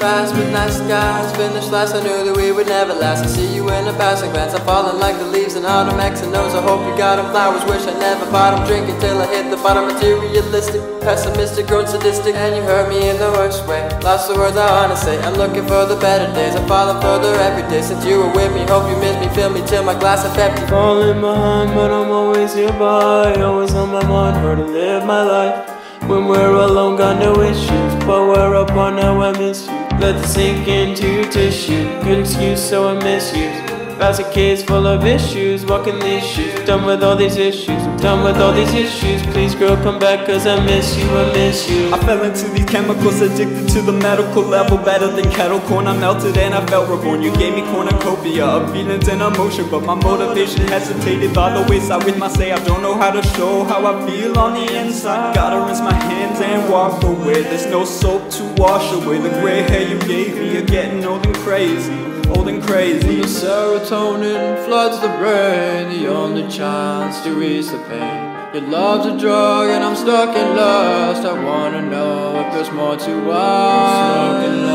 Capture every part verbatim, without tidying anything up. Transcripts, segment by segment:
past with night skies. Finished last, I knew that we would never last. I see you in a passing glance. I'm falling like the leaves in autumn X and O's. I hope you got them flowers, wish I never bought them. Drinking till I hit the bottom. Materialistic, pessimistic, grown sadistic. And you hurt me in the worst way. Lost the words I wanna say. I'm looking for the better days. I'm falling further every day. Since you were with me, hope you miss me. Fill me till my glass is empty. Falling behind, but I'm always hereby. Always on my mind, where to live my life. When we're alone, got no issues, but we're apart now, I miss you. Let it sink into your tissue, good excuse so I misuse. Basket case full of issues, walking these shoes. Done with all these issues, done with all these issues. Please girl come back cause I miss you, I miss you. I fell into these chemicals, addicted to the medical level. Better than kettle corn, I melted and I felt reborn. You gave me cornucopia of feelings and emotion, but my motivation hesitated by the wayside with my say. I don't know how to show how I feel on the inside. Gotta rinse my hands and walk away. There's no soap to wash away the grey hair you gave me. You're getting old and crazy, old and crazy. Your serotonin floods the brain, the only chance to ease the pain. Your love's a drug and I'm stuck in lust. I wanna know if there's more to us. Stuck in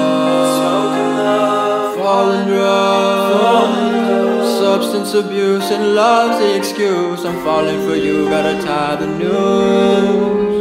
love, falling drugs, substance abuse and love's the excuse. I'm falling for you, gotta tie the noose.